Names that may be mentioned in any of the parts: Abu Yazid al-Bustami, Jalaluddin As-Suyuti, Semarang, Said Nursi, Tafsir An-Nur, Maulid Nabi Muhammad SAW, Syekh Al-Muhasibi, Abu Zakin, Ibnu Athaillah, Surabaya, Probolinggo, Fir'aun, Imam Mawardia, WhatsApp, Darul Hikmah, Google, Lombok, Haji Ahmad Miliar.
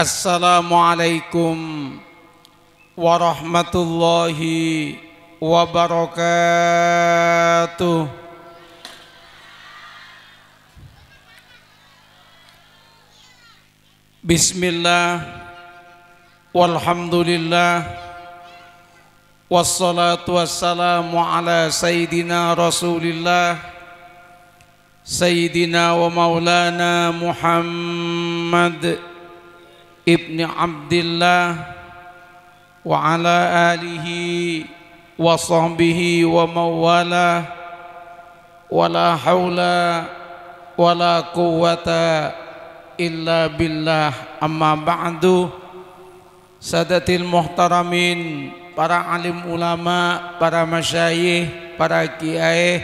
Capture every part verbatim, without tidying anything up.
Assalamualaikum warahmatullahi wabarakatuh. Bismillah, walhamdulillah, wassalatu wassalamu ala sayyidina rasulillah, sayyidina wa maulana Muhammad Ibni Abdillah wa ala alihi wa sahbihi wa mawala wa la hawla wa la quwwata illa billah. Amma ba'du. Sadatil muhtaramin, para alim ulama, para masyayikh, para kiai,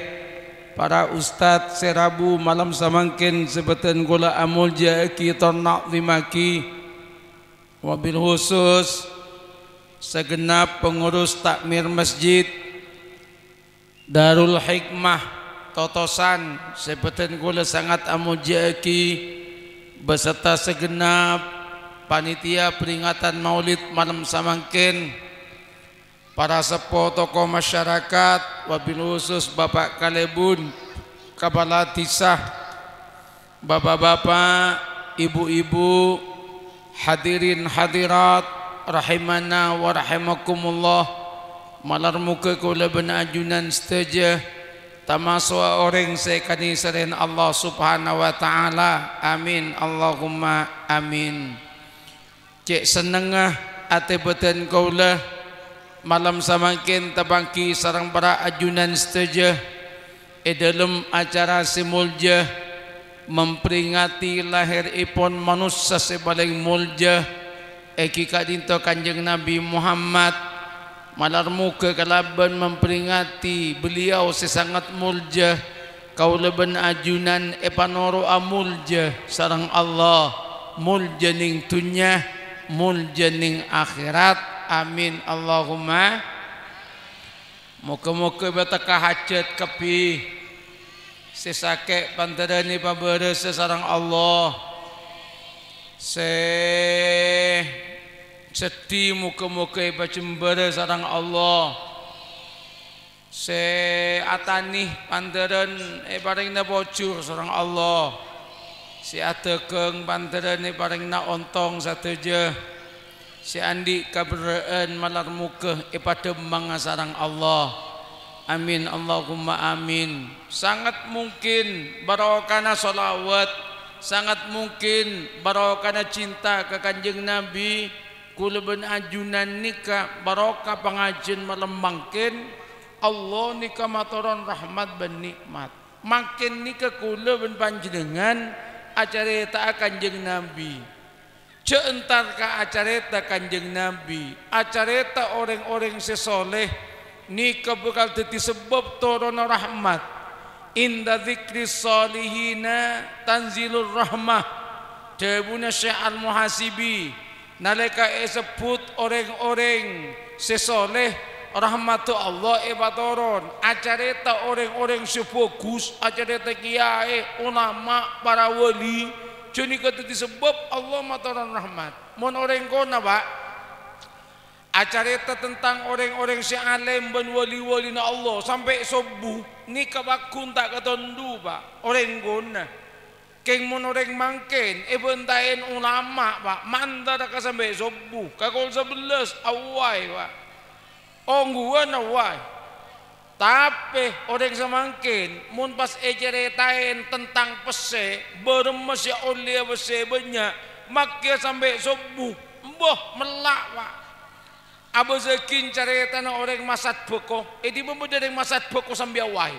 para ustadz serabu malam samangkin sebeten gula amul jaki tornak dimaki. Wabil khusus segenap pengurus takmir masjid Darul Hikmah Totosan sebeten kula sangat amujaki beserta segenap panitia peringatan maulid malam samangkin, para sepo tokoh masyarakat, wabil khusus Bapak Kalebun Kepala Tisah, bapak-bapak, ibu-ibu, hadirin hadirat rahimana wa rahimakumullah. Malar muka kula bena ajunan setuju tamaswa orang sekani seren Allah subhanahu wa ta'ala. Amin Allahumma amin. Cek senengah ate beten kula malam samakin tabangki sarang para ajunan setuju e dalam acara simulja memperingati lahir ipon manusia sebaling mulja eki kadinto kanjeng Nabi Muhammad. Malar muka kalaban memperingati beliau sesangat mulja, kaulaban ajunan epanoro amulja sarang Allah, mulja ning dunya, mulja ning akhirat. Amin Allahumma. Muka-muka batakah hajat kepi sesakek panterani pabere sesarang Allah, se sedih muka-muka bacembere sarang Allah, se atani panteran e paring na bocur sarang Allah, si atekeng panterani paring na ontong sateje, si andi kabreen malar muka e padem manga sarang Allah. Amin Allahumma amin. Sangat mungkin barokana solawat, sangat mungkin barokana cinta ke kanjeng Nabi, kula ben ajunan nikah barokah pengajian malam mangkin Allah nikah matoron rahmat ben nikmat. Makin nikah kula ben panjenengan acara ta kanjeng Nabi. Cek entar ka acara ta kanjeng Nabi, acara ta orang-orang sesoleh nika bakal dadi sebab turunna rahmat. Inda dzikri salihina tanzilur rahmah. Dewuna Syekh Al-Muhasibi nalika disebut orang-orang sesoleh rahmatu Allah ibatoron. Acareta orang-orang sebagus, acareta kiai, ulama, para wali, nika dadi sebab Allah matoran rahmat. Mun orang kono, Pak, acareta tentang orang-orang si alim ben wali-wali na Allah sampai subuh ni kabakun tak ketondu, Pak. Orang guna keng mon orang mangken e bentain ulama, Pak, mandar ka sampai subuh kakol sebelas awai, Pak, ongguan awai. Tapi orang semangken mon pas acaretain tentang pese beremes ya oleh pese banyak makia sampai subuh mboh melak, Pak. Abu Zakin cari tanah orang masad boko, ini pun dari masad boko sambil awal.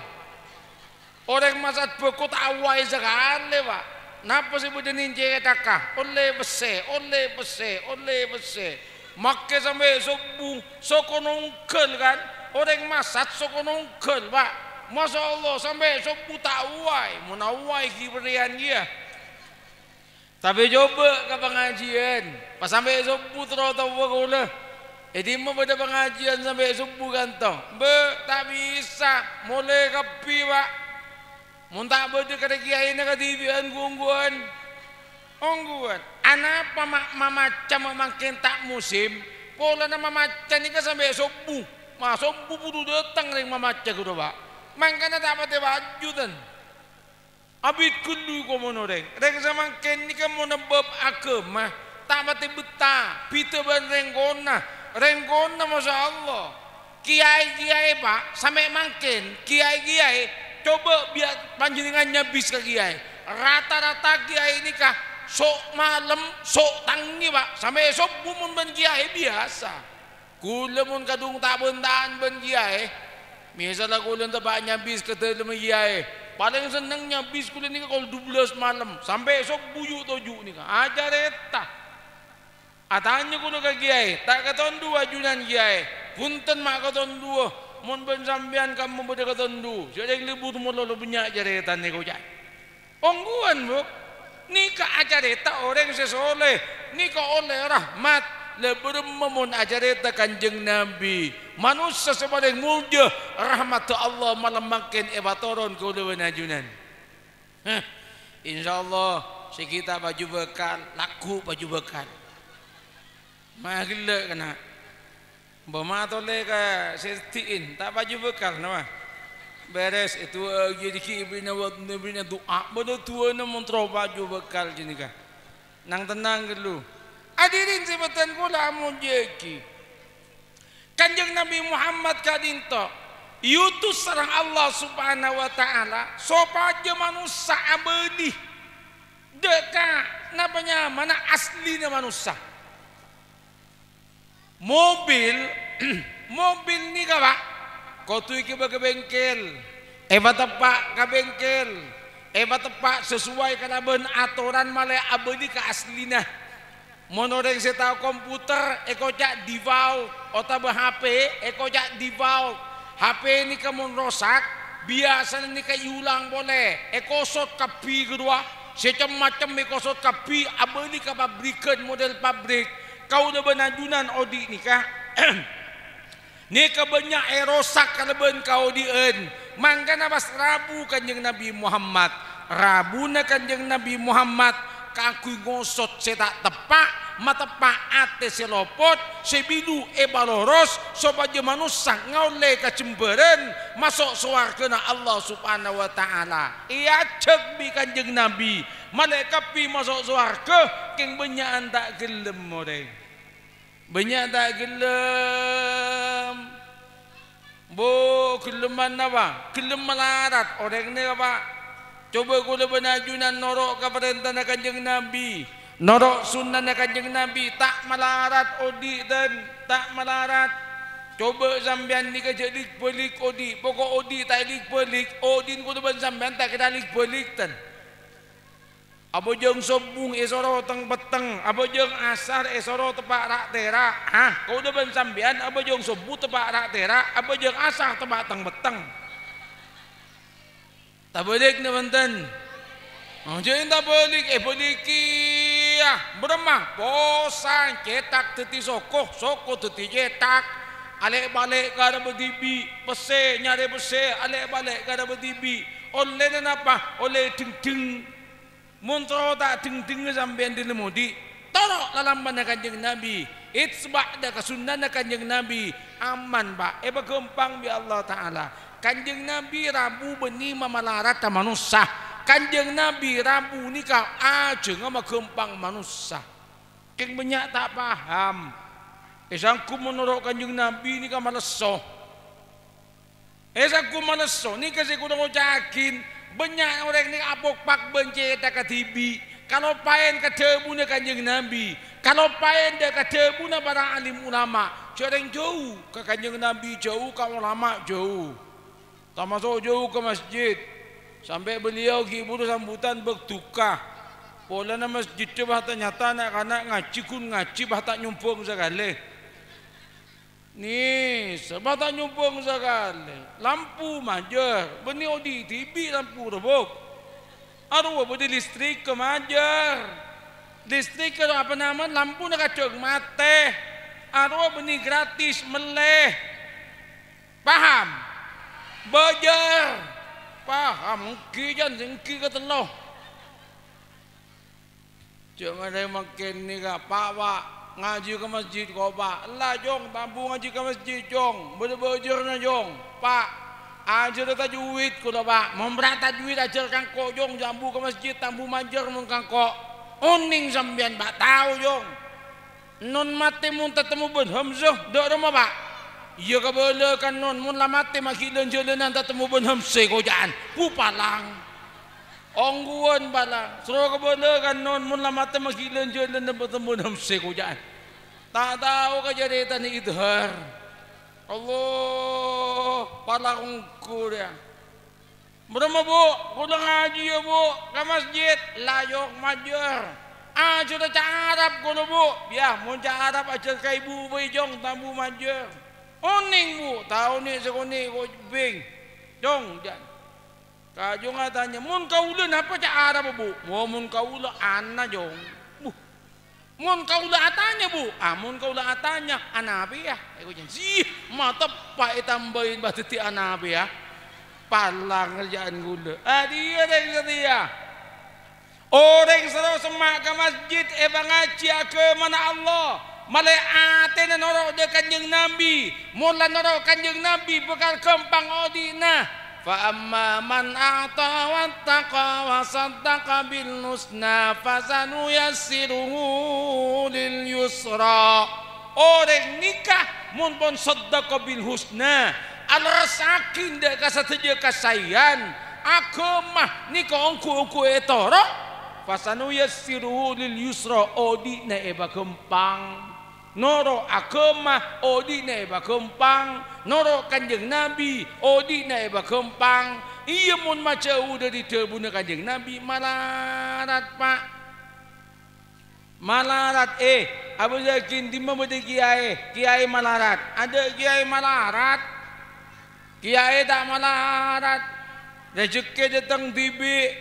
Orang masad boko tak awal sekarang le, Pak. Napa sih buat ini cari takah? Oleh bese, oleh bese, oleh bese. Makai sampai subuh, sokonongkel kan? Orang masad sokonongkel, Pak. Masya Allah sampai subuh tak awal, mana awal kiberian dia. Tapi coba ke pengajian, pas sampai subuh terus tahu kau. Jadi mau pada pengajian sampai subuh gantong, be tak bisa, mulai kepi, Pak. Muntah berdua kerja ini ke T V an gungguan, ongguan. Anak mamaca mamangkin tak musim, pola nama mamaca ni kan sampai subuh, masuk subuh tu datang ring mamaca kudu pak. Mangkana tak pate baju ten. Abit kundu komono reng. Reng samangkin ni kan mono bab agama, tak pate betah, pita ban renggona, renggona masya Allah. Kiai-kiai pak, sampai mangkin, kiai-kiai coba biar panjenengannya bis ke kiai. Rata-rata kiai ini kah sok malam, sok tangi pak, sampai esok bumun ben kiai biasa. Kula mun kadung tak bentaan ben kiai. Misalnya kula tebak nyabis ke dalam kiai. Paling seneng nyabis kula ni kalau dua belas malam, sampai esok buyuk tojuk ni kan. Ajar eta. Atanya kula ke kiai, tak katon dua junan kiai. Punten mak katon dua, mun ben sampean kamu beda katon dua. Jadi libur tu mula banyak jaretan ni kau cak. Ongguan bu. Nika ajareta orang sesoleh, nika oleh rahmat lebur memun ajareta kanjeng Nabi. Manusia sebagai mulia rahmat Allah malam makin ebatoron kulewen ajunan. Heh, insya Allah si kita baju bekal laku baju bekal. Magilak kena, bermatoleh ke setiin tak baju bekal nama. Beres itu jadi kibina waktu nabina doa pada tua nama terobak juga bekal jenika nang tenang dulu hadirin sebatan kula mujeki kanjeng Nabi Muhammad kadinto yutus sareng Allah subhanahu wa ta'ala sopaja manusia abadi dekat napanya mana aslinya manusia mobil mobil ni kawak kau tu iki ke bengkel, eba tepak ke bengkel, eba tepak sesuai karena ben aturan malay abadi ke aslinya. Monoreng saya tahu komputer, eko cak default, otak ber H P, eko cak default. H P ini kamu rosak, biasanya ini kayulang boleh. Eko sot kapi kedua, macam eko sot kapi abadi ke pabrikan model pabrik. Kau udah benajunan odi nikah. Ni kebanyak erosak kaleben kau dien. Mangkana pas Rabu kanjeng Nabi Muhammad. Rabu na kanjeng Nabi Muhammad. Kaku ngosot se tak tepak, matepak ate se lopot, se bidu e baloros, sobaja manusia ngaule kecemberen, masuk suarkena Allah subhanahu wa ta'ala. Ia cek bi kanjeng Nabi. Malaikat pi masuk suarke, keng benyaan tak gelem moreng. Banyak tak gelem bu geleman apa gelem melarat orang ni apa coba kula benajunan norok ke perintah kanjeng Nabi norok sunnah kanjeng Nabi tak melarat odi dan tak melarat coba sampean ni kerja lik pelik odi pokok odi tak lik pelik odin kula ben sampean tak kena lik pelik ten apa jeng sobung esoro teng beteng apa jeng asar esoro tepak rak terak ah kau udah ben sambian apa jeng subuh tepak rak terak apa jeng asar tepak teng beteng tak balik ni benten oh jadi tak balik eh balikiah beremah bosan cetak teti sokoh sokoh teti cetak alek balik kada berdibi pese nyari pese alek balik kada berdibi oleh dan apa oleh deng deng muntro tak deng-deng sampean dilemudi torok lalaman kanjeng Nabi itsba da kesunnah kanjeng Nabi aman pak eh bergempang bi Allah taala kanjeng Nabi Rabu beni mamalarat manusia kanjeng Nabi Rabu nikah ajeng ama gempang manusia keng banyak tak paham esangku menurut kanjeng Nabi nikah malesoh esangku malesoh nikah saya kurang yakin banyak orang ni apok pak benci tak katibi. Kalau paen ketemu kanjeng Nabi, kalau paen dia ketemu para alim ulama, orang jauh ke kanjeng Nabi jauh, ke ulama jauh. Termasuk jauh ke masjid. Sampai beliau kiburu sambutan bertukah. Pola nama masjid tu bah ternyata anak-anak ngaji kun ngaji bah tak nyumpung sekali. Ni sebab tak nyumpung sekali lampu majer beni odi tibi lampu rebuk aduh bodi listrik ke majer listrik ke apa nama lampu nak kacung mate aduh beni gratis meleh paham bajer paham kijan singki ke teloh Jangan ada makin ni kak, Pak Pak ngaji ke masjid kau Pak. Lah Jong, tampung ngaji ke masjid Jong. Bujur-bujurnya Jong. Pak, ajar tajwid kau Pak. Memberat tajwid ajar kangkok Jong. Jambu ke masjid, tambu majar mun kangkok. Uning sambian Pak tahu Jong. Nun mati mun tetemu ben hamzah dak rumah Pak. Ia kebelakan nun mun la mati makilan jalanan tetemu ben hamzah kau jaan. Pupalang. Ongguan bala, suruh kebala kan non mun lamate magilan jalan dan bertemu dalam sekujaan. Tak tahu kejadian ni idhar. Allah, pala ongku dia. Berapa bu, kuda ngaji ya bu, ke masjid, layok majer. Ah sudah carap kuda bu, ya mun carap ajar ke ibu bejong tambu majer. Oning bu, tahu ni sekoni kau bing, jong jan. Kajong tanya, mun kaulan apa cak Arab bu? Mau mun kaulan ana jong, bu. Mun kaulan atanya bu, ah mun kaulan atanya anabi ya. Ego janji, mata pak tambahin bateti anabi ya. Palang kerjaan gula. Ah dia orang setia. Orang seru semak ke masjid, ebang aja ke mana Allah. Malay aten norok dekat jeng Nabi, mula norok kanjeng Nabi bekal kempang odina. Fa amma man a'ta wattaqa wa saddaqa bil husna fasanuyassiruhu lil yusra. Orang nikah mun pon saddaqa bil husna alrasakin dak kasateje kasayan akumah nikah ongku-ongku etoro fasanuyassiruhu lil yusra odina eba kempang. Noro akumah odina eba kempang. Norok kanjeng Nabi, odi naik bakempang. Ia mun maca udah diterbuna kanjeng Nabi malarat pak, malarat eh. Abu Zakin di mana ada kiai, kiai malarat. Ada kiai malarat, kiai tak malarat. Rezeki datang tibi,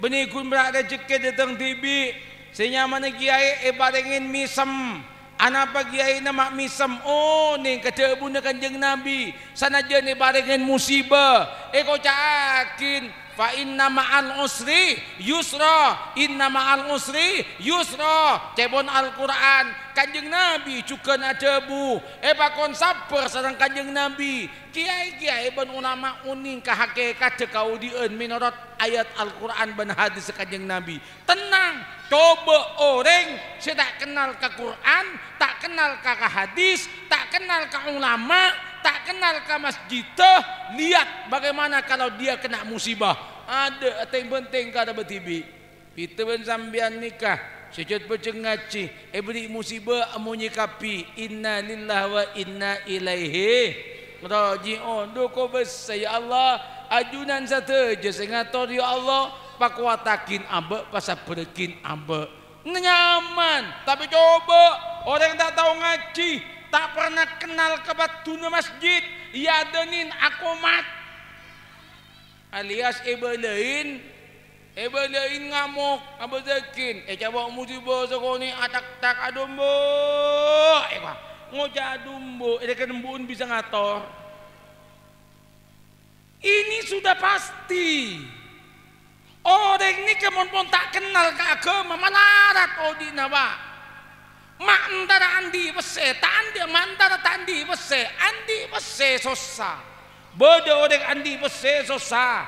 benikun berat rezeki datang tibi. Senyaman kiai eh barengin misem. Anak pagi air nama misam, oh ni kata bunda kanjeng Nabi. Sana je ni barengan musibah. Eh kau cakin, fa inna ma'al usri yusra, inna ma'al usri yusra. Cebon Al-Quran, kanjeng Nabi cukan ada bu. Eh bakon sabar sarang kanjeng Nabi. Kiai-kiai ban ulama uning kahake kata kau dien minorot ayat Al-Quran ban hadis kanjeng Nabi. Tenang. Coba orang saya tak kenal ke Quran, tak kenal ke hadis, tak kenal ke ulama, tak kenal ke masjid. Lihat bagaimana kalau dia kena musibah. Ada yang penting kada betibi. Kita pun sambian nikah, sejut peceng ngaji, eh beri musibah amunyi kapi. Inna lillahi wa inna ilaihi raji'un. Duko besar ya Allah, ajunan satu je sengator ya Allah. Pakuatakin ambek pasal perdekin ambek nyaman. Tapi coba orang tak tahu ngaji, tak pernah kenal kebatuna masjid, ia denin akumat alias ebelain ebelain ngamuk Abu Zakin. Eh coba musibah sekoni atak tak adumbo, eh wah ngoja adumbo, eh kedembun bisa ngator. Ini sudah pasti. Orang ni kemudian tak kenal ke agama malarat odina pak. Mak antara andi bese, tak andi mak antara tak andi bese, andi bese susah. Bodoh orang andi bese susah.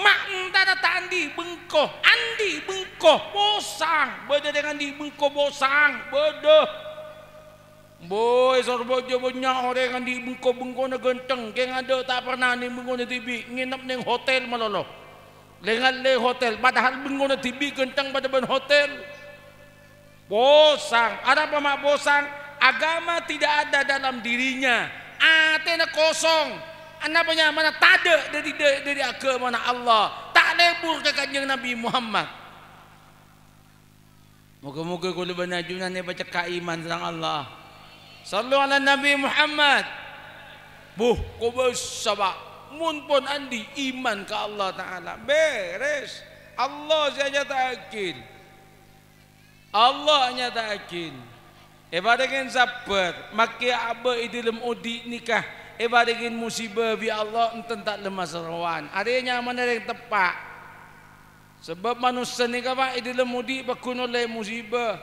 Mak antara tak andi bengkoh, andi bengkoh bosang. Bodoh dengan andi bengkoh bosang, bodoh. Boy sorbo jebonnya orang andi bengkoh bengkoh na genteng, keng ada tak pernah andi bengkoh na tibi, nginap neng hotel maloloh. Lengan le hotel, padahal bengona tibi gentang pada ben hotel. Bosang, ada apa mak bosang? Agama tidak ada dalam dirinya. Atena kosong. Anak punya mana tada dari dari agama Allah. Tak lebur ke kanjeng Nabi Muhammad. Moga-moga kula banajunan ni baca keiman tentang Allah. Sallu ala Nabi Muhammad. Buh, kau bersabak. Mun pun andi iman ke Allah Ta'ala beres. Allah saja ta'akin, Allah hanya ta'akin. Ibadahkan sabar maki abah idilem udi nikah. Ibadahkan musibah bi Allah enten tak lemah serawan. Adanya mana yang tepat. Sebab manusia ni kawan idilah mudi berkuno le musibah.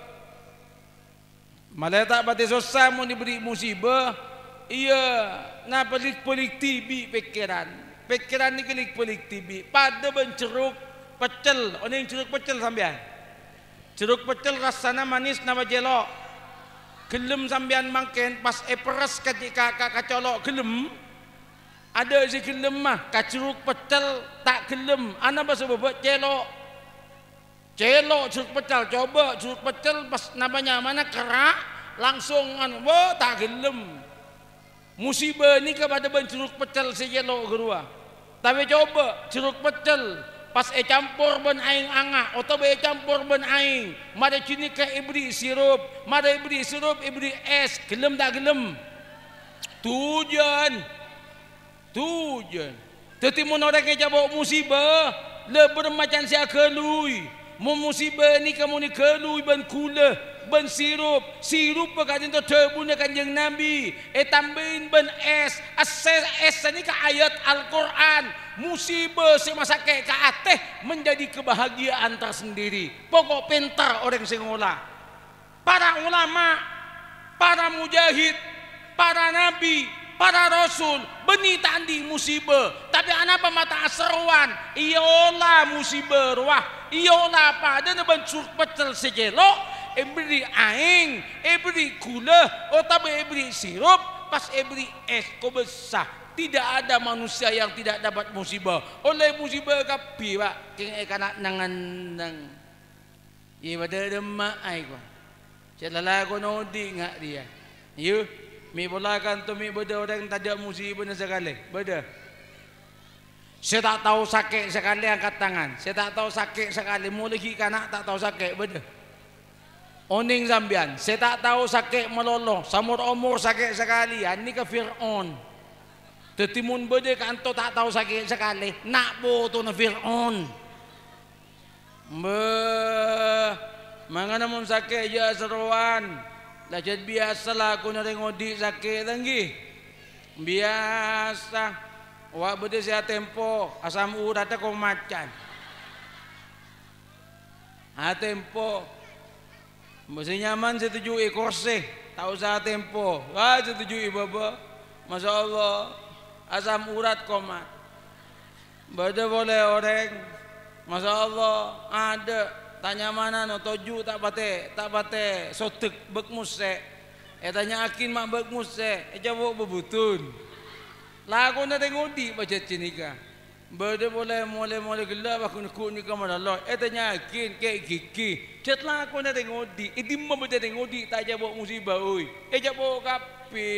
Malah tak batas susah mu diberi musibah. Ia na pelik-pelik tibi pikiran. Pikiran ni pelik-pelik tibi. Pada benceruk pecel. Orang yang ceruk pecel sambian. Ceruk pecel rasana manis na jelok. Gelem sambian mangken pas eperes ketika kacolok gelem. Ada si gelem mah, kacuruk pecel tak gelem. Anak bahasa bebek celok, celok curuk pecel. Coba curuk pecel pas namanya mana kerak, langsung anu wah tak gelem. Musibah ni kepada curuk pecel si celok gerua. Tapi coba curuk pecel pas e campur ben aing angah, atau be campur ben aing. Mada cini ke ibri sirup, mada ibri sirup ibri es, gelem tak gelem. Tujuan. Tu je. Tetimun orang yang jawab musibah, lebar macam si akelui. Mu musibah ni kamu ni kelui ban kula, ban sirup, sirup perkataan tu terbunuh kanjeng Nabi. Eh tambahin ban es, ases es ni ke ayat Al Quran. Musibah semasa ke ateh menjadi kebahagiaan tersendiri. Pokok pintar orang Singola. Para ulama, para mujahid, para nabi. Para rasul beni tandi musibah, tapi anapa mata aseruan iyalah musibah ruah iyalah pada neban curuk pecel sejelok ibri aing ibri gula otabe ibri sirup pas ibri es kau besar. Tidak ada manusia yang tidak dapat musibah. Oleh musibah kapi pak keng ekanak nangan nang ye pada demak ai ko celala ko nodi ngak dia you. Mi bola kan tu mi beda orang tak ada musibah sekali, beda. Saya tak tahu sakit sekali angkat tangan. Saya tak tahu sakit sekali mulai kanak tak tahu sakit, beda. Oning zambian, saya tak tahu sakit meloloh. Samur umur sakit sekali, ini ke Fir'aun. Tetimun beda kan tu tak tahu sakit sekali. Nak bo tu na Fir'aun. Be, mangana mun sakit ya seruan. Lajat biasalah aku nari ngodi sakit tanggi biasa wak beda saya tempo asam urat aku macan ha tempo mesti nyaman setujui kursi tak usah tempo wah setujui baba masya Allah asam urat komat beda boleh orang masya Allah ada tanya mana no toju tak bate tak bate sotek bek musek eh tanya akin mak bek musek eh jawab bebutun lah aku nak tengok di baca cinika berde boleh mole mole gelap aku nak ku ni kamar Allah eh tanya akin ke gigi cetlah aku nak tengok di eh dimma baca tengok di tak jawab musibah oi eh jawab kapi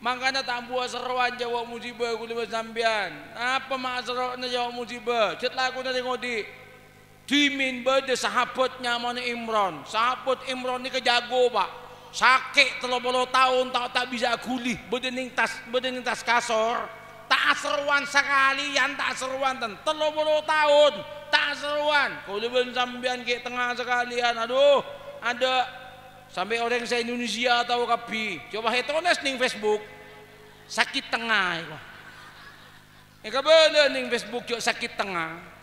makana tambua seruan jawab musibah aku lepas sambian apa mak seruan jawab musibah cetlah aku nak tengok di Dimin berde sahabatnya mana Imran. Sahabat Imran ni kejago pak. Sakit telur-telur tahun tak tak bisa gulih. Berdening tas berdening tas kasor. Tak seruan sekalian tak seruan ten. Telur-telur tahun tak seruan. Kau lebih sambian ke tengah sekalian. Aduh ada sampai orang se Indonesia tahu kapi. Coba hetones ning Facebook sakit tengah. Eh kau boleh ning Facebook juga sakit tengah.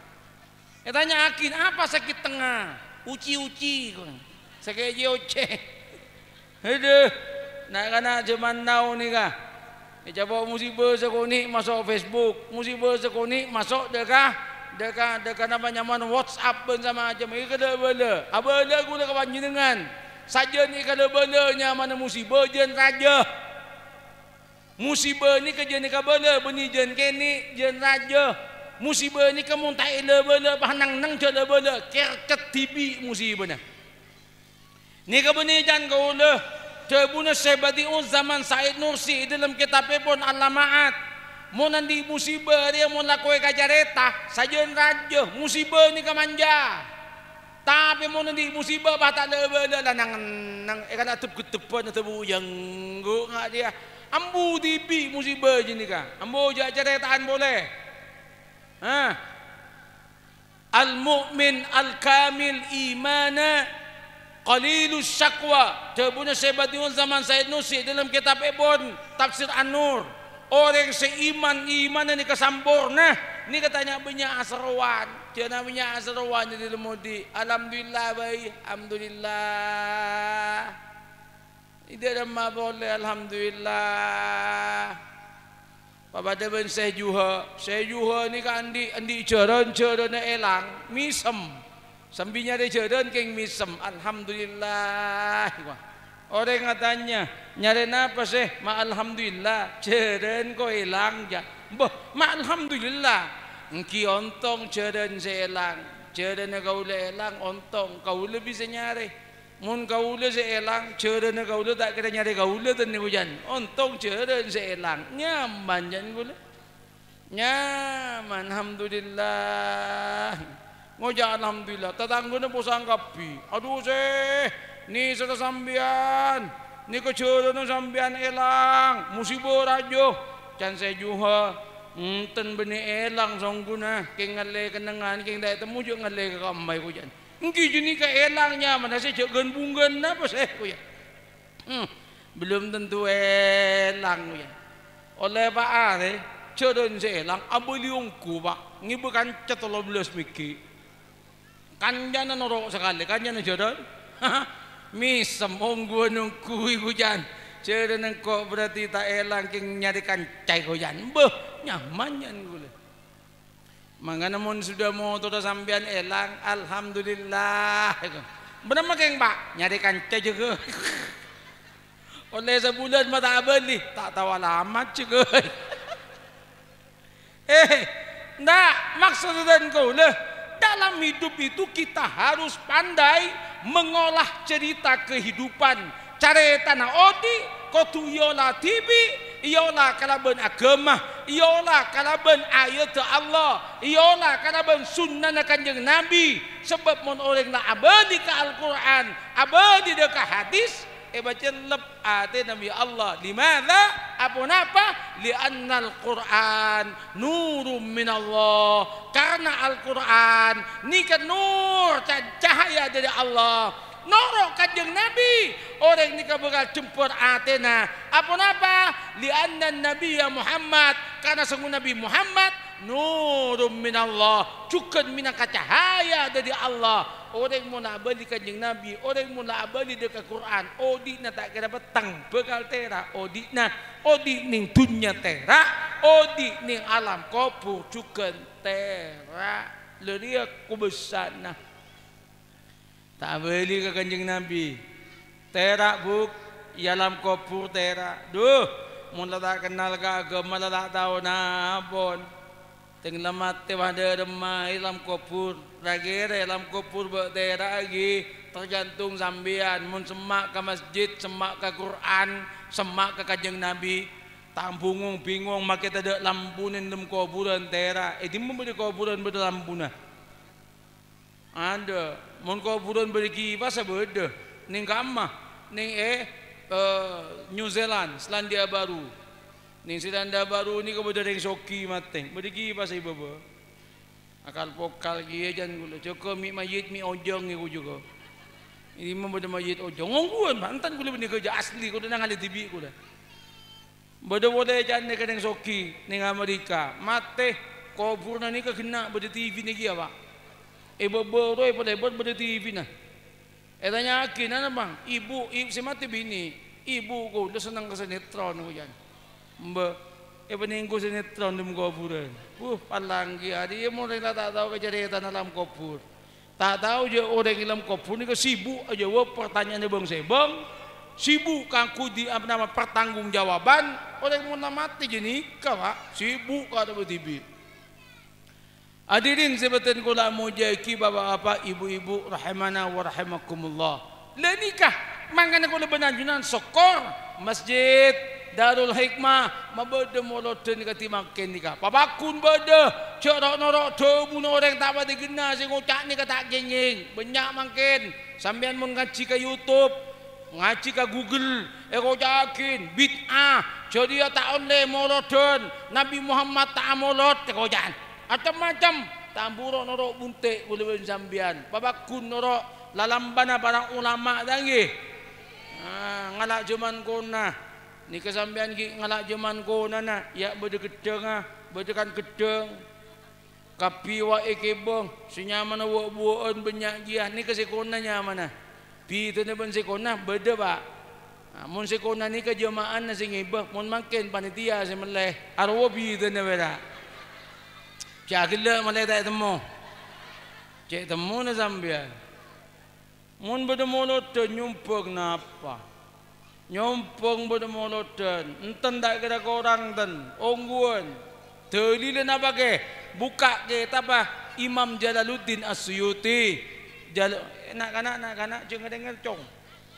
Eh tanya akin apa sakit tengah? Uci-uci kau. Sakit uci. Aduh. Nak kana zaman now ni kah? Eh jawab musibah sekoni masuk Facebook, musibah sekoni masuk dekah dekah dekah nama nyaman WhatsApp ben sama aja. Mereka kada bela. Abela guna ka panjenengan. Saja ni kada belanya mana musibah jen raja. Musibah ni kerja ni ka bela beni jen kene jen raja. Musibah ni kamu tak elok bela pahanang nang jela bela kerket tibi musibah ni. Ni kamu ni jangan kau le. Terbunuh sebadiun zaman Said Nursi dalam kitab pun alamaat. Mau nanti musibah dia mau lakui kajareta saja raja musibah ni kamanja. Tapi mau nanti musibah bah tak elok bela lah nang nang ikan atub ketepan atau yang gua ngah dia. Ambu tibi musibah je ni kah. Ambu jajaretaan boleh. Ha. Al-mu'min al-kamil imana qalilus syakwa. Terbunuh sebadiun zaman Said Nursi dalam kitab Ibn Tafsir An-Nur. Orang seiman iman ni kesampurna. Ni katanya punya asruan. dia namanya asrawan jadi lemudi. Alhamdulillah baik, alhamdulillah. Ini ada maboleh, alhamdulillah. Bapak ada ben saya juha, saya juha ni kan andi andi jaran jaran elang misem. Sambinya ada jaran keng misem, alhamdulillah. Orang katanya nyaren apa sih? Ma alhamdulillah, jaran ko elang ja. Boh, ma alhamdulillah. Engki ontong jaran seelang, jaran kau lelang ontong kau lebih senyare. Mun kau le seelang, jaran kau le tak kena nyare kau le teni hujan. Ontong jaran seelang nyaman jan kau le, nyaman alhamdulillah. Ngoja alhamdulillah. Tetanggane posang kapi. Aduh seh, ni sudah sambian, ni kau jaran sambian elang musibah rajo. Can saya juha. Enten beni elang songguna kengale kenangan keng dai temu jo ngale ka ambai ku jan. Engki jeni ka elangnya mana se jo gen bunggen apa se ku ya. Belum tentu elang ku ya. Oleh ba are codon se elang abeliung ku ba ngibekan cetolobelas miki. Kanjana norok sekali kanjana jodon. Misem ongguanung kui ku jan. Cerita kok berarti tak elang keng nyarikan cai koyan, beh nyamannya gule. Maka namun sudah mau tuh sambian elang, alhamdulillah. Benar makan pak nyarikan cai juga. Oleh sebulan mata abadi tak tahu alamat juga. Eh, nak maksudnya kau leh dalam hidup itu kita harus pandai mengolah cerita kehidupan. Cara tanah odi, kotu yola tibi, yola kalaban agama, yola kalaban ayat Allah, yola kalaban sunnah kanjeng Nabi. Sebab mon orang nak abadi ke Al-Quran, abadi dekat hadis, eh baca lep ate Nabi Allah. Limadha? Apa napa? Lianna Al-Quran nurum min Allah. Karena Al-Quran ni kan nur cahaya dari Allah. Norok kanjeng Nabi orang ni kabel jemput Athena apa napa lianna Nabi Muhammad karena sungguh Nabi Muhammad nurum min Allah cukup minaka cahaya dari Allah orang mau nak beli kanjeng Nabi orang mau nak beli dekat Quran odina tak kena petang bekal tera odina odi ning dunia tera odi ning alam kubur cukup tera leriak kubesana tak beli ke kanjeng Nabi terak buk ialam kopur terak duh mula tak kenal ke agama tak tahu nabon tenggelam mati pada remah ialam kopur ragere ialam kopur berterak lagi tergantung sambian mun semak ke masjid semak ke Quran semak ke kanjeng Nabi tambungung bingung maka tidak lampunin dalam kuburan terak eh timbul di kuburan berlampunah ada mun kuburan beri kipas beda ning kamah ning eh New Zealand Selandia Baru ning Selandia Baru ni kepada ring soki mateng beri kipas ibu bapa akal pokal gie jan gula cukup mi mayit mi ojong ni juga ini membeda mayit ojong ngguan mantan gula benda kerja asli kudu nang ali tibi gula beda boleh jan ning ring soki ning Amerika mate kuburan ni kena beda T V ni gie apa ibu beroi pada ibu pada T V na. Eh tanya akin apa bang? Ibu ibu semati bini. Ibu kau tu senang kesenetron kau jan. Mba, eh peningku senetron di muka kuburan. Puh, palanggi hari. Mereka tak tahu kejadian dalam kubur. Tak tahu je orang dalam kubur ni kesibuk aja. Wah pertanyaannya bang sebang. Sibuk kangku di apa nama pertanggungjawaban. Orang mula mati je ni kau pak. Sibuk kau ada T V. Hadirin sebetulnya kula mujaki bapak-bapak ibu-ibu rahimana wa rahimakumullah. Lenikah mangkana kula benanjunan sokor masjid Darul Hikmah mabede moloden katimaken nikah. Babakun bede jorok norok demun orang tak pati gena sing ngocak ni katak genging. Banyak mangken sampean mun ngaji ke YouTube, ngaji ke Google, eh kocakin bid'ah. Jadi tak onle moloden Nabi Muhammad tak molod kocakan. Macam-macam tamburo norok bunte boleh bersambian. Babak kun norok lalambana para ulama tangi. Ngalak zaman kona. Ni kesambian ki ngalak zaman kona nak. Ya berdeketeng ah, berdekan keteng. kapiwa ekebong senyaman wak buon banyak giah ni kesekona nyamana pi tu ni pun sekona beda pak mun sekona ni kejamaan na singibah mun makin panitia semeleh arwah pi tu ni beda cakila malai tak temu cek temu na sambil mun berdemonot nyumpuk napa nyumpuk berdemonot enten tak kira korang ten ongguan terlila napa ke buka ke apa Imam Jalaluddin As-Suyuti Jal nak kanak nak kanak jangan dengar cong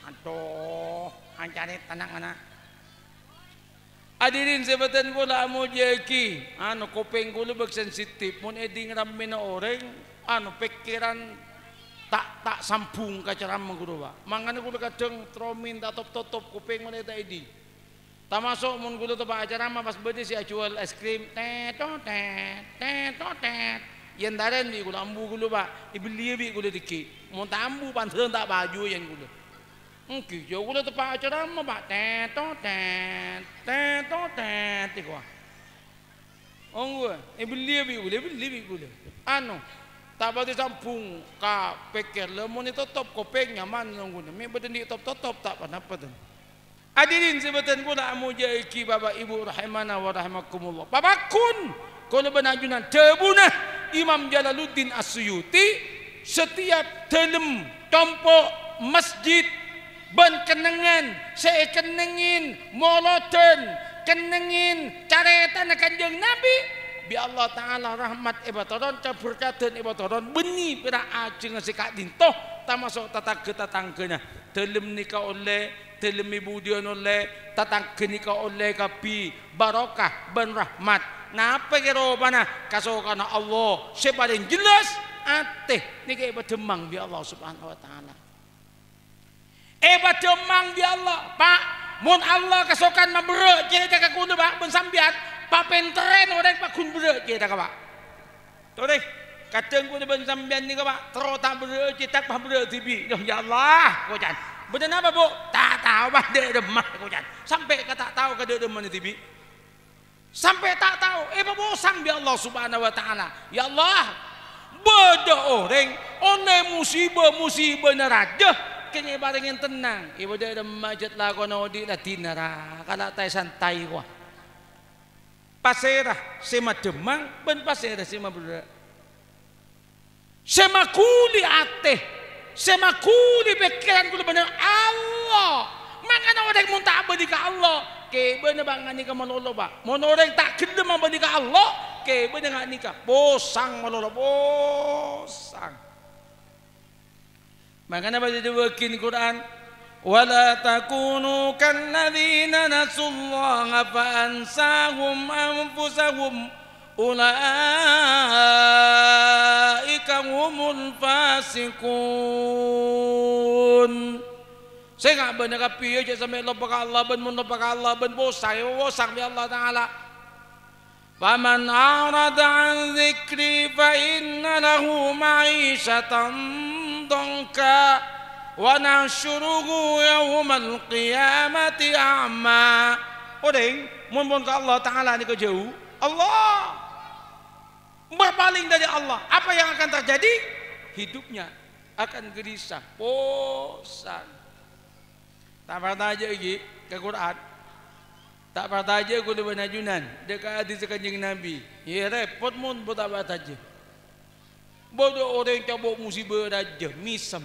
aduh anjane tanak anak hadirin sebatan pula amu jeki anu kopeng kulo bag sensitif mun eding rame na orang anu pikiran tak tak sambung ka ceramah kulo ba mangane kulo kadang tromin tak top-top kopeng mun eta edi tamasuk mun kulo tepa acara mah pas bede si ajual es krim tet tet tet tet yen daren bi kulo ambu kulo pak ibeli bi kulo dikik mun tambu panseun tak baju yen kulo engki yo kulo tepa acara mah pak tet tet tet tet dikwa onggo ibeli bi kulo ibeli bi kulo anu tak bade sampung ka pikir le mun top kopeng nyaman ngguno me bede ni top top tak panapa. Hadirin sebatan kula amujaiki bapak ibu rahimana wa rahimakumullah. Babakun kula benajunan tebunah Imam Jalaluddin As-Suyuti setiap telem tompok masjid ben kenengan saya kenengin moloten kenengin caretan kanjeng Nabi bi Allah taala rahmat ibatoron caburkaten ibatoron beni pira ajeng sikak dintoh tamasuk tatagge-tatanggena telem nika oleh telem ibu dia oleh tatang kenika oleh kapi barokah ban rahmat napa kira bana kasokana Allah sepaling jelas ateh niki bedemang di Allah Subhanahu wa taala e bedemang di Allah pak mun Allah kasokan mabere cerita ka kudu pak mun sambiat papentren orang pak kun bere cerita ka pak toreh kadang kudu ben sambian ni ka pak tero tak bere cerita pak bere tibi ya Allah ko jan benda apa bu? Tak tahu bah dia demah kau jangan sampai kata tak tahu ke dia demah T V sampai tak tahu eh bosan biar Allah Subhanahu Wa Taala ya Allah beda orang oleh musibah musibah neraja kini barangin tenang ibu dia demah jet lah kau naudi lah tinara kalau tay santai kau pasirah sema demang ben pasirah sema berda sema kuli ateh semakuli pikiran kulo bener Allah mangana orang mun tak abdi ka Allah ke bener bangani ka malolo ba mun orang tak gelem abdi ka Allah ke bener ngani ka bosang malolo bosang mangana baca dewekin Quran wala takunu kalladzina nasullaha fa ansahum anfusahum ulaika humul fasiqun. Saya enggak benar kapi aja sampai lupa Allah ben mun lupa Allah ben bosang bosang ya Allah taala. Faman arada an dzikri fa inna lahu ma'isyatan dhanka wa nahsyuruhu yaumal qiyamati a'ma. Odeng mun mun ka Allah taala ni kejauh Allah berpaling dari Allah, apa yang akan terjadi? Hidupnya akan gelisah, bosan. Tak pernah aja lagi ke Quran, tak pernah aja aku lebih najunan dekat hadis kanjeng Nabi. Ya repot mun buta baca aja. Bodoh orang yang cabut musibah aja, misem.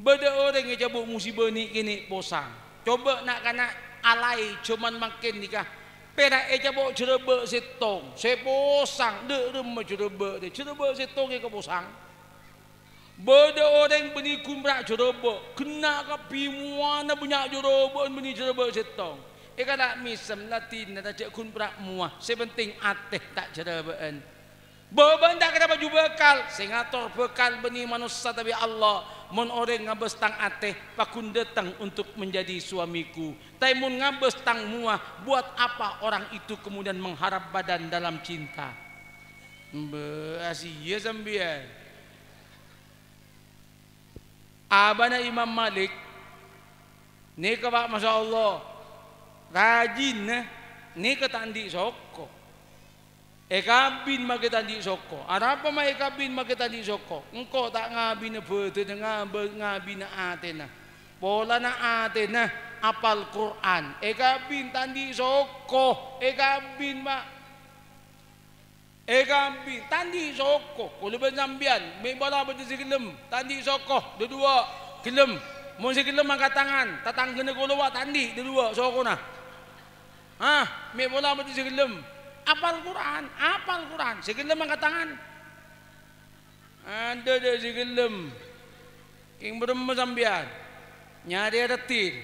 Bodoh orang yang cabut musibah ni kini bosan. Coba nak kanak alai cuman makin nikah. Pera eja bok jerebe setong, seposang, de rem jerebe, de jerebe setong e keposang. Beda orang beni kumrak jerebe, kena ka pimuana banyak jerebe beni jerebe setong. E kada misem latin ada cek kumrak muah, sepenting ateh tak jerebeen. Beban tak kada baju bekal, sing atur bekal beni manusia tapi Allah. Mun orang ngabes tang ateh pakun datang untuk menjadi suamiku taimun ngabes tang muah buat apa orang itu kemudian mengharap badan dalam cinta beasiya sambian abana Imam Malik ni ke pak masya Allah rajin ni ke tandi soko Ekabin magkatandi soko. Arapa ma ekabin magkatandi soko. Engko tak ngabi na bete na ngabi na atin na. Bola na atin na apal Quran. Ekabin tandi soko. Ekabin ma. Ekabin tandi soko. Kulo ba sambian? May bola ba di sikilem? Tandi soko. Dudua kilem. Mun sikilem angkat tangan. Tatangkene kulo wa tandi dudua soko na. Ah, may bola ba di sikilem? Apal Quran, apal Quran. Sigelem angkat tangan. Ada deh sigelem. King berem sambian. Nyari retin.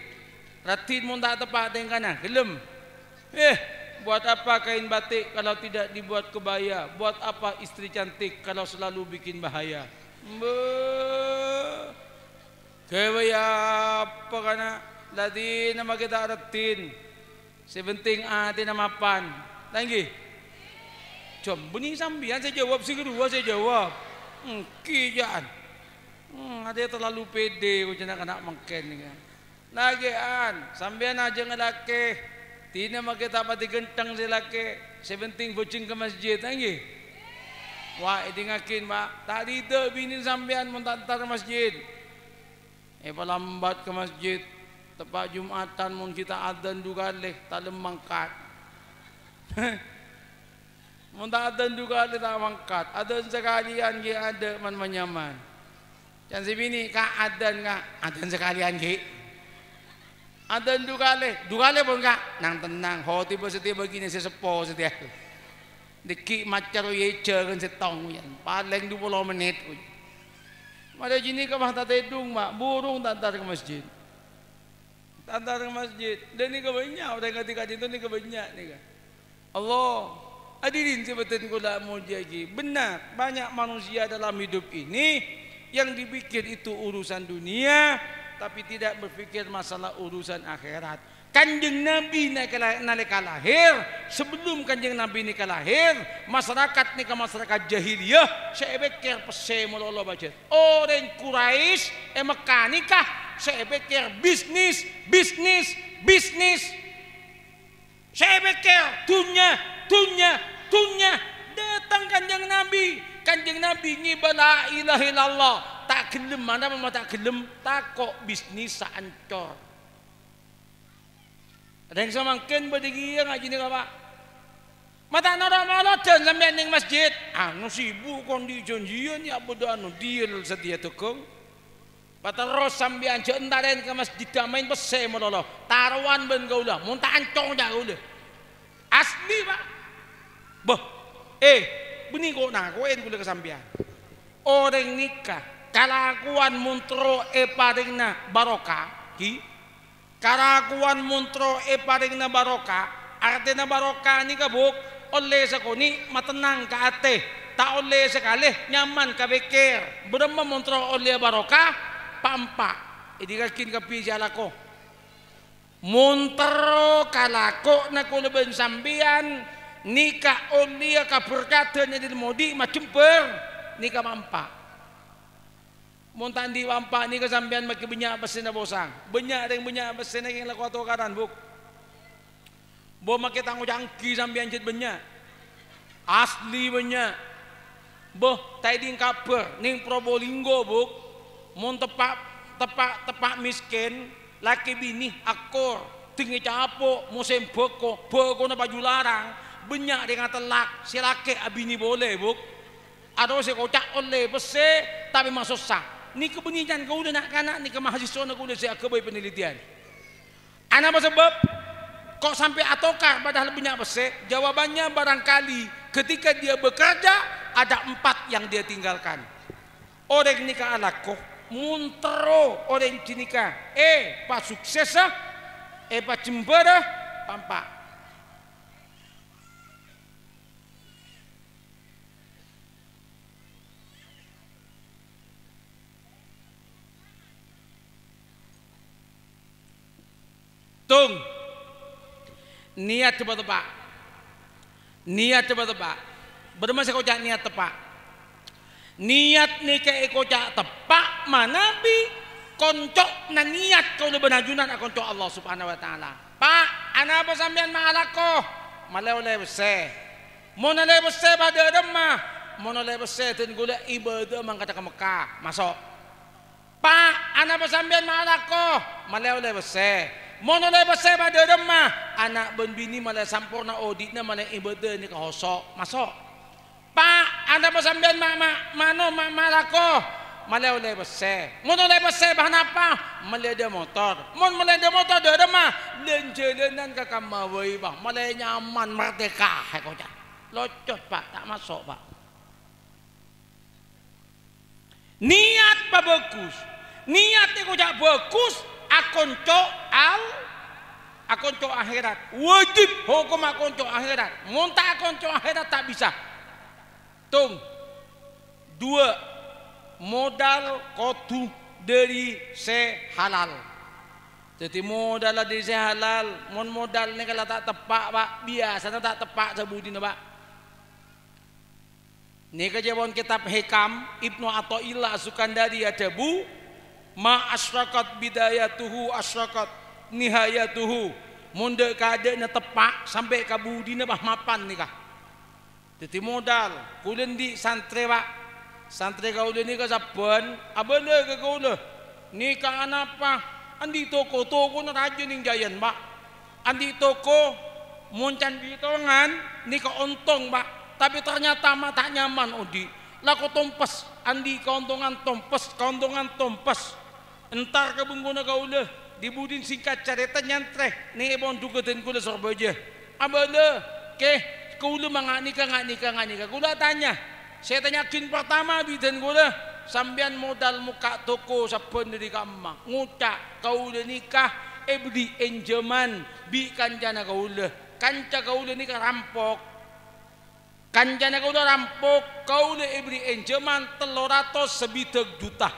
Retin mun tak tepat teng kana, gelem. Eh, buat apa kain batik kalau tidak dibuat kebaya? Buat apa istri cantik kalau selalu bikin bahaya? Kebaya apa kana? Ladi nama kita retin. Sebenting ati nama pan. Lagi, jom bunyi sambian saya jawab si kedua saya jawab, kian, ada terlalu pede, kau jangan nak mengken. Lagi an, sambian aja ngelake, tina makai tak pati gentang selake, sebenting bocing ke masjid lagi. Wah, ini ngakin mak, tadi tu bini sambian mentantar masjid, epa lambat ke masjid, tepat Jumatan mun kita adzan juga leh, tak lemangkat. Muntah ada juga ada tak mangkat, ada sekalian ke ada man menyaman. Jangan sebini kak ada kak, ada sekalian ke. Ada juga le, juga le pun kak. Nang tenang, ho tiba setiap begini sesepo setiap. Deki macam ye cerkan setong punya, paling dua puluh menit punya. Macam ini ke mah tak tedung mak, burung tantar ke masjid, tantar ke masjid. Dan ni kebanyak, orang ketika itu ni kebanyak ni kak. Allah, hadirin sebetul kula mujagi. Benar, banyak manusia dalam hidup ini yang dipikir itu urusan dunia, tapi tidak berfikir masalah urusan akhirat. Kanjeng Nabi nalika lahir, sebelum kanjeng Nabi nalika lahir, masyarakat ni ke masyarakat jahiliyah, saya pikir pese mula-mula baca. Orang Quraisy, eh mekanikah, saya pikir bisnis, bisnis, bisnis. Saya pikir tunya, tunya, tunya. Datang kanjeng Nabi, kanjeng Nabi ngibar la ilaha illallah. Tak gelem mana memang tak gelem. Takok bisnis saancor. Reng samangken berdiri ngaji ni apa? Mata nara malodan sampai neng masjid. Anu sibuk kondisian jian ya bodoh anu dia setia tukung. Paterus sambian jentaren ke masjid main pese mololo. Taruan ben gaula, mun tak ancong dah gaula. Asli Pak. Beh. Eh, beni kok nak koen kula kesambian. Orang nikah, kalakuan muntro e paringna barokah, ki. Kalakuan muntro e paringna barokah, artena barokah ni kabuk oleh sakoni matenang ka ate, tak oleh sekali nyaman ka beker. Berema muntro oleh barokah. Pampak, ini kakin kapi jalako. Muntero kalako nak kuleben sambian nikah olia kaberkatan yang dilmodi macam ber nikah pampak. Muntandi pampak nikah sambian makin banyak pesen bosang, banyak yang banyak pesen yang laku atau karan buk. Bo makin tangguh jangki sambian jet banyak, asli banyak. Bo tiding kaper ning Probolinggo buk. Mun tepak tepak tepak miskin laki bini akor tinggi capo musim beko beko na baju larang banyak dengan telak si laki abini boleh buk atau si kocak oleh bese tapi masuk sah ni kebeningan kau dah nak kanak ni kemahasiswa nak kau dah siap kebaik penelitian apa sebab kok sampai atokar padahal banyak bese jawabannya barangkali ketika dia bekerja ada empat yang dia tinggalkan orang nikah alakoh muntero orang cinika eh pak suksesah eh pak cembara pampak tung niat cepat tepat niat cepat tepat bermasa kau jangan niat tepat niat ni ke kocak tepak manabi koncok na niat kau lebih najunan akan koncok Allah subhanahu wa taala. Pak, anak apa sambian maalako, malay oleh bese, Mona lebos saya pada demah, mona lebos saya tin gula ibadah mang kata ke Mekah masuk. Pak, anak bersambian mana ko? Malau lebos saya. Mona lebos saya pada demah, anak benbini malah sampurna auditna malah ibadah ni kehosok masuk. Pak, anak bersambian mak mano mak malako? Malau lebos saya. Mona lebos saya bahan apa? Meleda motor. Mon meleda motor dah demah, lenjelenan kakak mawai bah, malah nyaman merdeka. Hei kau cak. Locot pak, tak masuk pak. Niat pak bagus, niat itu jak bagus. Akon cok al, akon cok akhirat. Wajib hukum akon cok akhirat. Muntah akon cok akhirat tak bisa. Tung, dua modal kotu dari sehalal. Jadi modal dari sehalal, mon modal ni kalau tak tepak pak, biasanya tak tepak sebutin pak. Ini kejawaan kitab Hikam Ibnu Athaillah Sukandari ada bu ma asrakat bidayatuhu asrakat nihayatuhu munda keadaannya tepak sampai kabudina bah mapan nikah jadi modal kulen di santri pak santri kaulen nikah saban abala ke kaulen nikah anapa andi toko toko naraja ning jayan pak andi toko muncan bitongan nikah ontong pak tapi ternyata mah tak nyaman Odi laku tompes andi keuntungan tompes keuntungan tompes entar ke bungguna kaula dibudin singkat carita nyantreh ni ebon duga den kula sorbaja abala ke kaula mangani ka ngani ka ngani ka kula tanya saya tanyakin pertama biden kula sambian modal muka toko saben dari kamang ngucak kaula nikah ebdi enjeman bi kanjana kaula kanca kaula nikah rampok kanjana kau dah rampok kau le ibri enjeman teloratos sebideg juta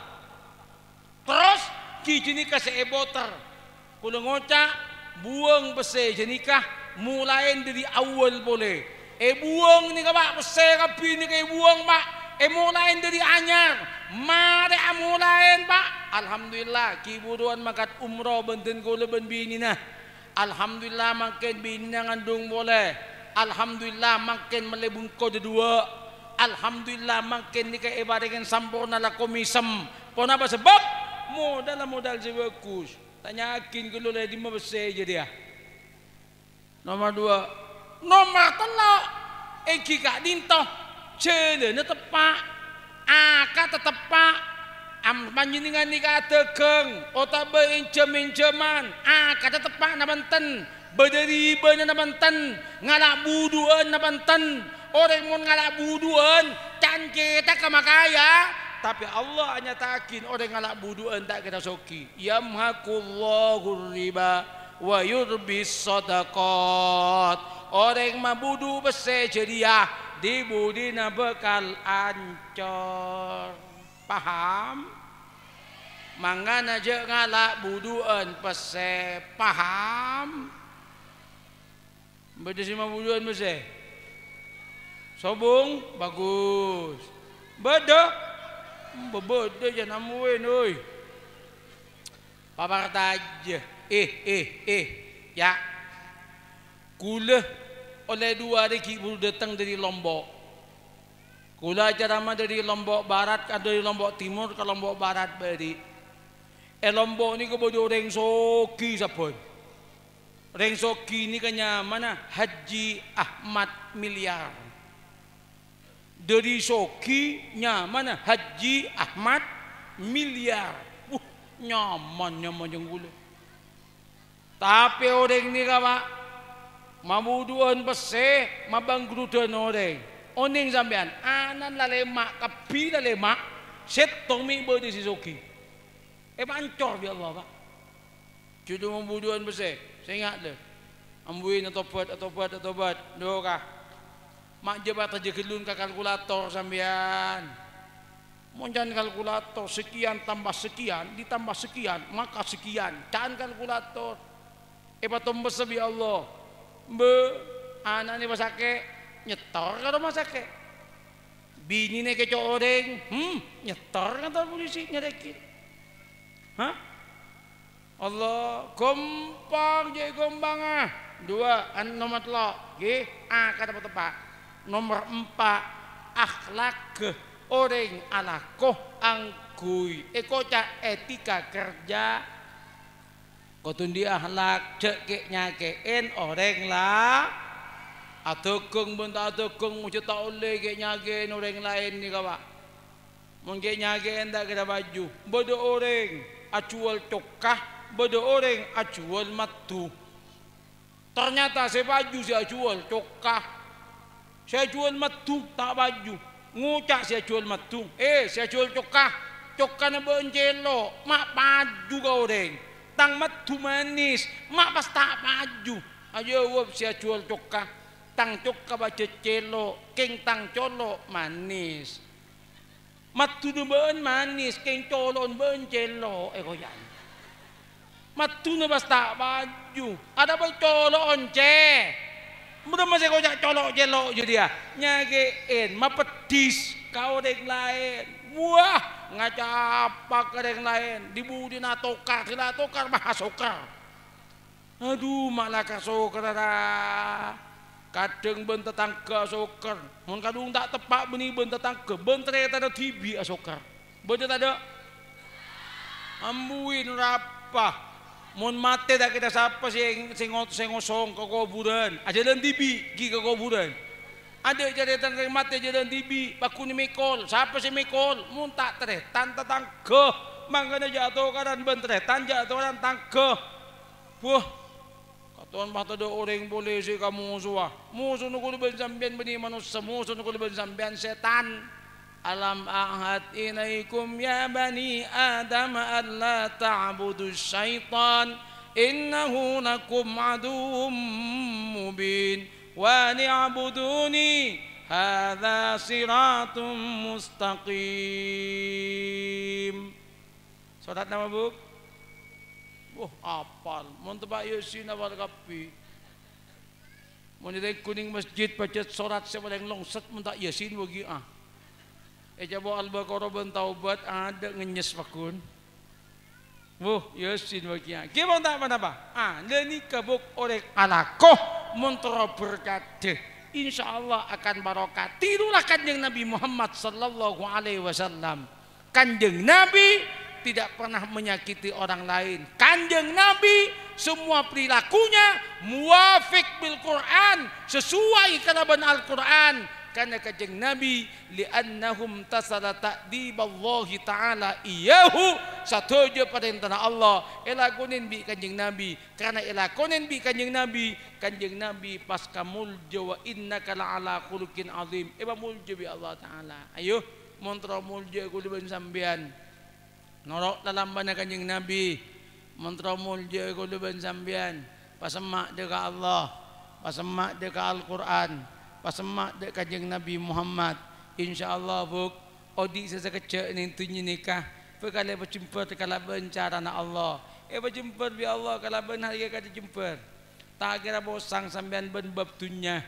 terus kiji nikah seeboter kula ngocak buang bese jenikah mulain dari awal boleh eh buang nikah pak bese kapi nikah buang pak eh mulain dari anyar mari amulain pak alhamdulillah kiburuan makat umroh benten kula ben bini nah alhamdulillah makin bini ngandung boleh alhamdulillah makin melebung kau dua alhamdulillah makin nikah ibaratin sampurna la komisem pona apa sebab modal modal sebagus tanyakin kalau lagi mau besar je dia nomor dua nomor telok eki kak dintoh cedene tepak aka tetepak am panjenengan nikah tegeng otak berinjem injeman aka tetepak na benten berderiban na banten ngalak buduan na banten orang mun ngalak buduan can kita kemakaya tapi Allah hanya takin orang ngalak buduan tak kena soki yamhaqullahur riba wa yurbis sadaqat orang mabudu bese ceria dibudina bekal ancor paham mangan aja ngalak buduan pese paham beda lima bulan mesti sobong bagus beda beda je namuin oi papar aja eh eh eh ya kula oleh dua hari kibul datang dari Lombok kula ceramah dari Lombok Barat ada dari Lombok Timur ke Lombok Barat beri eh Lombok ni kebodoh orang soki sabun Rengso kini kanya mana Haji Ahmad Miliar dari Soki nyamana Haji Ahmad Miliar uh, nyaman nyaman yang gula tapi orang ni kapa mabuduan bese mabangrudan orang oning sampean anan lalemak kapi lalemak setong mi bodi si Soki eh pancor ya Allah pak cuma mabuduan bese saya ingat dia ambuin atau buat atau buat atau buat doa mak jebat aja gelun ke kalkulator sambian monjan kalkulator sekian tambah sekian ditambah sekian maka sekian can kalkulator ebat tombes sebi Allah be anak ni pasake nyetor ke rumah sakit bini ni kecoh orang hmm nyetor kata polisi nyerekin hah Allah gompang je gombang ah dua an nomat lo ge a kata tepat Nomor empat, akhlak orang alakoh angkuy. Eko cak etika kerja. Kotun dia akhlak cek nyakein orang lah. Atukung benda atukung muncul taule cek nyakein orang lain ni kawa. Mungkin nyakein tak kena baju. Bodoh orang acual cokah, bodoh orang acual matu. Ternyata saya baju saya jual cokah, saya jual matu tak baju. Ngucak saya jual matu, eh saya jual cokah, cokah nampak encelo, mak baju kau orang. Tang matu manis, mak pas tak maju. Ayo wop saya jual cokah, tang cokah baca celo, keng tang colo manis. Matu nuben manis, keng colon ben celo, eh koyan. Matu nubas tak maju, ada pun colo once. Mudah masih koyak colo celo jadi ya. Nyagein, mapedis kau dek lain, buah. Ngaca apa ke yang lain dibudi na tokar sila tokar bahas sokar aduh malah ke sokar kadang bentar tangga sokar mun kadung tak tepak beni bentar tangga bentar yang tak ada tibi sokar bentar tak ada ambuin rapah mun mati tak kita siapa sing ngosong ke kuburan aja dan tibi pergi ke kuburan. Ada jadi tangkai mati jadi tibi, paku ni mikol, siapa si mikol? Muntah tereh, tante tangke, mangkanya jatuh kanan bentereh, tanja jatuh kanan tangke. Wah, katuan bahasa do orang boleh si kamu musuh, musuh nukul bensambian bini manusia, musuh nukul bensambian setan. Alam ahad inaikum ya bani Adam alla ta'budu syaitan, innahu lakum aduum mubin. Wa ni'buduni hadza siratun mustaqim. Salat nama buk. Wah, apal. Mun tebak Yasin awal kapi. Mun di kuning masjid baca salat sebaleng longset mun tak Yasin bagi ah. Ejabo al-Baqarah ben taubat ada ngenyes pakun. Wah, Yasin bagi ah. Ki mun tak apa-apa. Ah, leni kabuk orek alakoh. Muntara berkata insyaallah akan barokah. Tirulah kanjeng Nabi Muhammad sallallahu alaihi wasallam. Kanjeng Nabi tidak pernah menyakiti orang lain. Kanjeng Nabi semua perilakunya muwafiq bil Quran, sesuai kalaban Al-Quran. Karena kanjeng Nabi li'annahum tasala ta'diballahi ta'ala iyahu, satu je perintah Allah elakunin bi kanjeng Nabi. Karena elakunin bi kanjeng Nabi, kanjeng Nabi pasca mulja wa innaka la'ala khuluqin azim. Eba mulja bi Allah Ta'ala. Ayo mantra mulja ku liban sambian norok dalam bana kanjeng Nabi, mantra mulja ku liban sambian pasemak deka Allah, pasemak deka Al-Quran, pasemak dek kanjeng Nabi Muhammad. InsyaAllah buk odik sesa kecek ni tunyi nikah perkala berjumpa terkala bencara na Allah. Eh berjumpa bi Allah kala ben hari kata jumpa tak kira bosang sambian ben bab dunya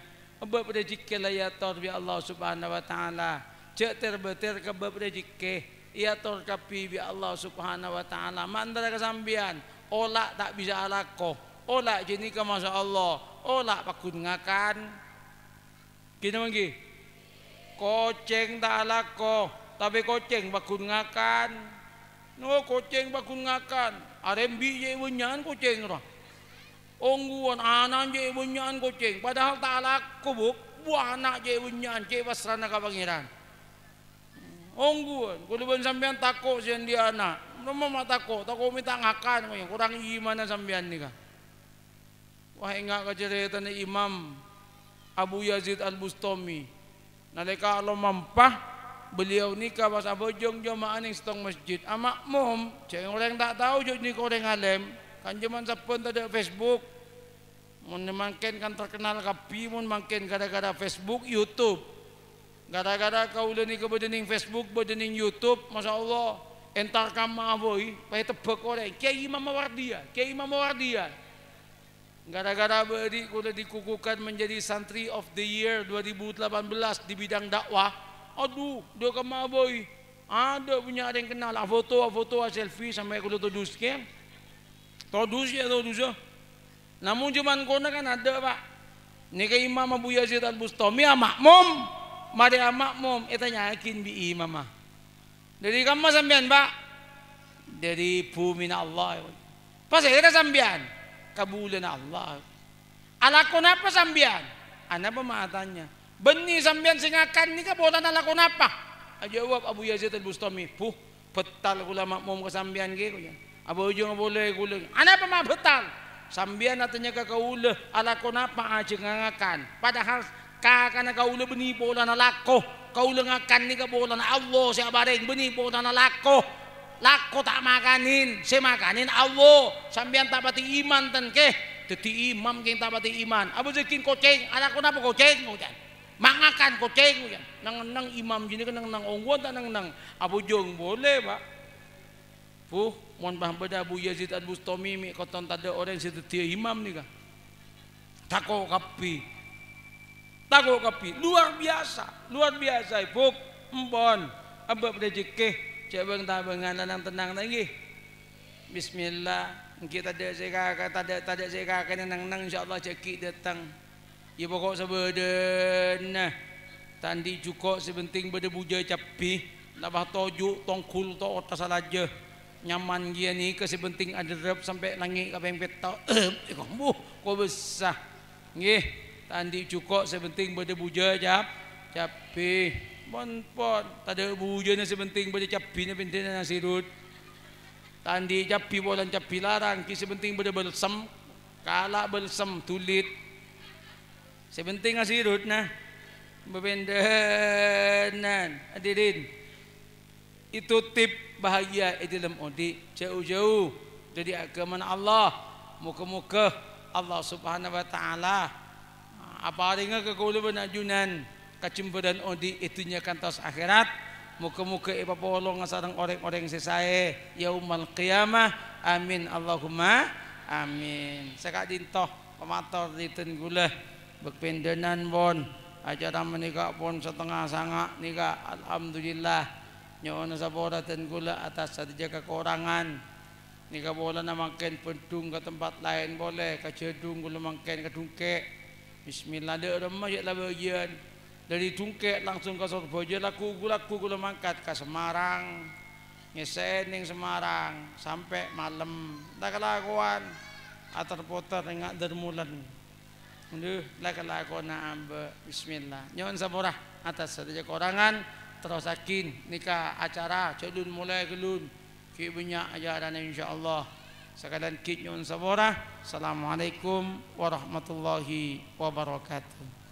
bab rezeki la ya tor bi Allah Subhanahu wa taala. Cek terbeter ke bab rezeki ya tor kapi bi Allah Subhanahu wa taala. Mandara ke sambian olak tak bisa alakoh, olak jeni ke masyaallah, olak pakun ngakan. Kita manggi koceng tak alako, tapi koceng bakun ngakan. No koceng bakun ngakan. Arembi je bunyan koceng lah. Ongguan anak je bunyan koceng. Padahal tak alako buk buah anak je bunyan je pasrana ka pangeran. Ongguan kuliban sambian takok sian dia anak. Mama mak takok, takok minta ngakan koyang. Kurang iman sambian ni ka. Wah ingat cerita ni Imam Abu Yazid Al-Bustami. Nalika Allah mampah beliau nikah pas abojong jamaah ning setong masjid. Amak mum, ceng orang tak tahu jok ni koreng alem. Kan jaman sepun tak ada Facebook. Mun mangken kan terkenal kapi mun mangken gara-gara Facebook, YouTube. Gara-gara kau leni ke bedening Facebook, bedening YouTube, masyaallah. Entar kamah boy, pae tebek koreng. Kiai Imam Mawardia, Kiai Imam Mawardia. Gara-gara beri kuda dikukuhkan menjadi santri of the year dua ribu delapan belas di bidang dakwah. Aduh, dia kemah boy. Ada punya ada yang kenal. A foto, a foto, a selfie sampai kuda todus ke. Todus ya, todus ya. Namun cuman kona kan ada pak. Nika imam Abu Yazid al-Bustami makmum, mari makmum eta yakin bi imamah. Dari kamma sampean, Pak? Dari bumi Allah. Pas eta sampean kabulan Allah. Alakon apa sampean? Ana pemahatannya. Benih sampean sing akan nika botan alakon apa? Jawab Abu Yazid al-Bustami, "Puh, betal kula makmum ka sampean ge kula. Abu ujung boleh kula. Ana pemah betal." Sambian katanya kakaula alakon apa aja ngakan, padahal kakana kaula benih bola nalako, kaula ngakan ni kabola na Allah saya bareng benih bola nalako, lako tak makanin, saya makanin Allah, sambian tak pati iman ten keh, teti imam keng tak pati iman, abu zekin koceng, alakon apa koceng, koceng, mangakan koceng, koceng, nang nang imam jadi kan nang nang ongguan tak nang nang, abu jong boleh pak, puh. Mohon paham beda Abu Yazid al-Bustami mi koton tada orang situ dia imam nih kah? Tako kapi, tako kapi, luar biasa, luar biasa. Ibu empon, abang rezeki, cebang tabangan dan tenang lagi. Bismillah, kita ada sekak, tada tada sekak, nang nang insya Allah cekik datang. Ibu kau sebeden, tandi cukup sebenting berdebuja capi, labah toju tongkul to otak salaje. Nyaman dia ni ke sebenting adrep sampai langit ke pempet tau kamu kau besar nggih tandi cukup sebenting bade buja cap capi monpon tadi bujanya sebenting bade capi ni benten nasi rut tandi capi bolan capi larang ki sebenting bade balsam kala balsam tulit sebenting nasi rut nah bebendenan hadirin itu tip bahagia di dalam odi jauh-jauh dari agama Allah muka-muka Allah subhanahu wa ta'ala apa ringa kekuluban ajunan kacimperan odi itunya kantos akhirat muka-muka iba polong sareng orang-orang sesae yaumal qiyamah amin Allahumma amin sekak dintoh pemator diten gula berpendenan bon acara menikah bon setengah sanga nikah alhamdulillah nyono sabora ten gula atas saja kekurangan nika bola namakan pedung ke tempat lain boleh ke jedung gula makan ke dungkek bismillah de remah ya labagian dari dungkek langsung ke Surabaya laku gula laku gula mangkat ke Semarang ngesen ning Semarang sampai malam tak kelakuan atar poter ngak dermulan nduh lak kelakuan ambe bismillah nyono sabora atas saja kekurangan terus yakin nikah acara celun mulai gelun ki banyak ajaran insyaallah sekalian ki nyon saborah assalamualaikum warahmatullahi wabarakatuh.